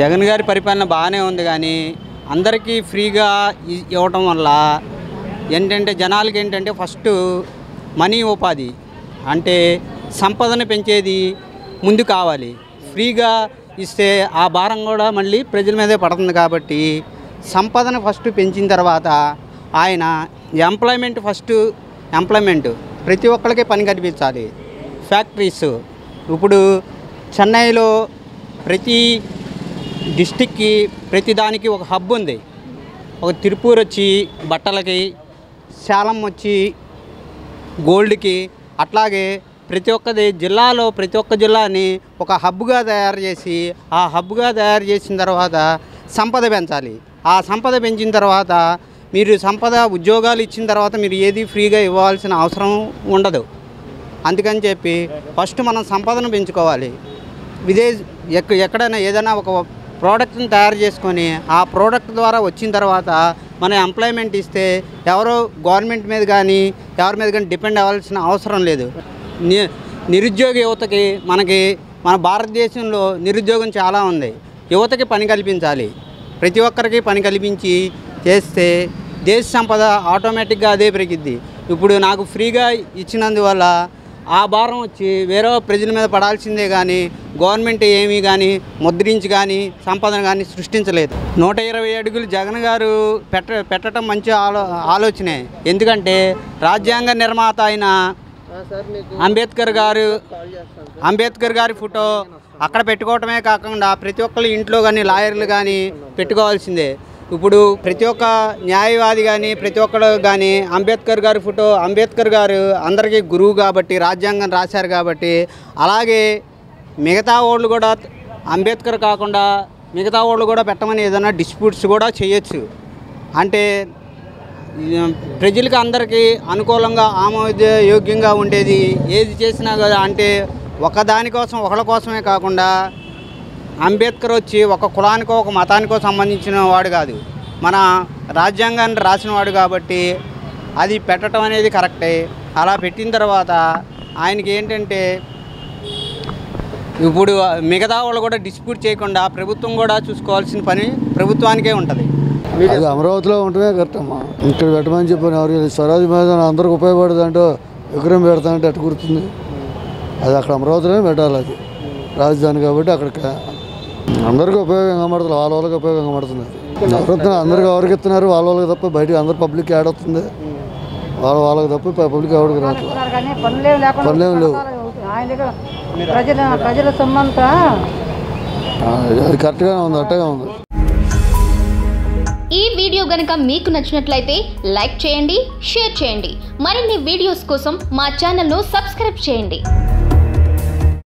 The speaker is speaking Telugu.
జగన్ గారి పరిపాలన బానే ఉంది కానీ అందరికీ ఫ్రీగా ఇవ్వడం వల్ల ఏంటంటే జనాలకు ఏంటంటే ఫస్ట్ మనీ ఉపాధి అంటే సంపదను పెంచేది ముందు కావాలి. ఫ్రీగా ఇస్తే ఆ భారం కూడా మళ్ళీ ప్రజల మీదే పడుతుంది. కాబట్టి సంపదను ఫస్ట్ పెంచిన తర్వాత ఆయన ఎంప్లాయ్మెంట్ ఫస్ట్ ఎంప్లాయ్మెంట్ ప్రతి ఒక్కరికి పని కల్పించాలి. ఫ్యాక్టరీస్ ఇప్పుడు చెన్నైలో ప్రతి డిస్టిక్కి ప్రతి దానికి ఒక హబ్ ఉంది. ఒక తిరుపూర్ వచ్చి బట్టలకి, శాలం వచ్చి గోల్డ్కి, అట్లాగే ప్రతి ఒక్కది జిల్లాలో ప్రతి ఒక్క జిల్లాని ఒక హబ్గా తయారు చేసి ఆ హబ్గా తయారు చేసిన తర్వాత సంపద పెంచాలి. ఆ సంపద పెంచిన తర్వాత మీరు సంపద ఉద్యోగాలు ఇచ్చిన తర్వాత మీరు ఏది ఫ్రీగా ఇవ్వాల్సిన అవసరం ఉండదు. అందుకని చెప్పి ఫస్ట్ మనం సంపదను పెంచుకోవాలి. ఎక్కడైనా ఏదైనా ఒక ప్రోడక్ట్ని తయారు చేసుకొని ఆ ప్రోడక్ట్ ద్వారా వచ్చిన తర్వాత మనం ఎంప్లాయ్మెంట్ ఇస్తే ఎవరో గవర్నమెంట్ మీద కానీ ఎవరి మీద కానీ డిపెండ్ అవ్వాల్సిన అవసరం లేదు. నిరుద్యోగ యువతకి మన భారతదేశంలో నిరుద్యోగం చాలా ఉంది. యువతకి పని కల్పించాలి. ప్రతి ఒక్కరికి పని కల్పించి చేస్తే దేశ సంపద ఆటోమేటిక్గా అదే పెరిగిద్ది. ఇప్పుడు నాకు ఫ్రీగా ఇచ్చినందువల్ల ఆ భారం వచ్చి వేరే ప్రజల మీద పడాల్సిందే కానీ గవర్నమెంట్ ఏమీ కానీ ముద్రించి కానీ సంపదన కానీ సృష్టించలేదు. 120 అడుగులు జగన్ గారు పెట్టడం మంచి ఆలోచనే. ఎందుకంటే రాజ్యాంగ నిర్మాత అయిన అంబేద్కర్ గారి ఫోటో అక్కడ పెట్టుకోవటమే కాకుండా ప్రతి ఒక్కరు ఇంట్లో కానీ లాయర్లు కానీ పెట్టుకోవాల్సిందే. ఇప్పుడు ప్రతి ఒక్క న్యాయవాది కానీ ప్రతి ఒక్కరు కానీ అంబేద్కర్ గారి ఫోటో, అంబేద్కర్ గారు అందరికీ గురువు కాబట్టి రాజ్యాంగం రాశారు కాబట్టి, అలాగే మిగతా వాళ్ళు కూడా అంబేద్కర్ కాకుండా మిగతా వాళ్ళు కూడా పెట్టమని ఏదైనా డిస్ప్యూట్స్ కూడా చేయొచ్చు. అంటే ప్రజలకు అందరికీ అనుకూలంగా ఆమోదయోగ్యంగా ఉండేది ఏది చేసినా కదా. అంటే ఒకదానికోసం ఒకళ్ళ కోసమే కాకుండా అంబేద్కర్ వచ్చి ఒక కులానికో ఒక మతానికో సంబంధించిన వాడు కాదు, మన రాజ్యాంగాన్ని రాసిన వాడు కాబట్టి అది పెట్టడం అనేది కరెక్టే. అలా పెట్టిన తర్వాత ఆయనకి ఏంటంటే ఇప్పుడు మిగతా వాళ్ళు కూడా డిస్ప్యూట్ చేయకుండా ప్రభుత్వం కూడా చూసుకోవాల్సిన పని ప్రభుత్వానికే ఉంటుంది. అది అమరావతిలో ఉంటమే కరెక్టమ్మా. ఇక్కడ పెట్టమని చెప్పాను ఎవరు స్వరాజ్ మీద అందరికి ఉపయోగపడదంటూ విగ్రహం పెడతానంటే అటు గుర్తుంది. అది అక్కడ అమరావతిలోనే పెట్టాలి. అది రాజధాని కాబట్టి అక్కడికి అందరికీ ఉపయోగం కనబడుతుంది. వాళ్ళ వాళ్ళకి ఉపయోగం కనబడుతుంది. అందరికీ ఎవరికి ఇస్తున్నారు వాళ్ళ వాళ్ళకి తప్ప బయటకు అందరు పబ్లిక్ యాడ్ అవుతుంది. వాళ్ళ వాళ్ళకి తప్ప పబ్లిక్ ఎవరికి రావట్లేదు. పనులేమి లేవు. అది కరెక్ట్గానే ఉంది, అట్టగా ఉంది. ఈ వీడియో గనక మీకు నచ్చినట్లయితే లైక్ చేయండి, షేర్ చేయండి. మరిన్ని వీడియోస్ కోసం మా ఛానల్ను సబ్స్క్రైబ్ చేయండి.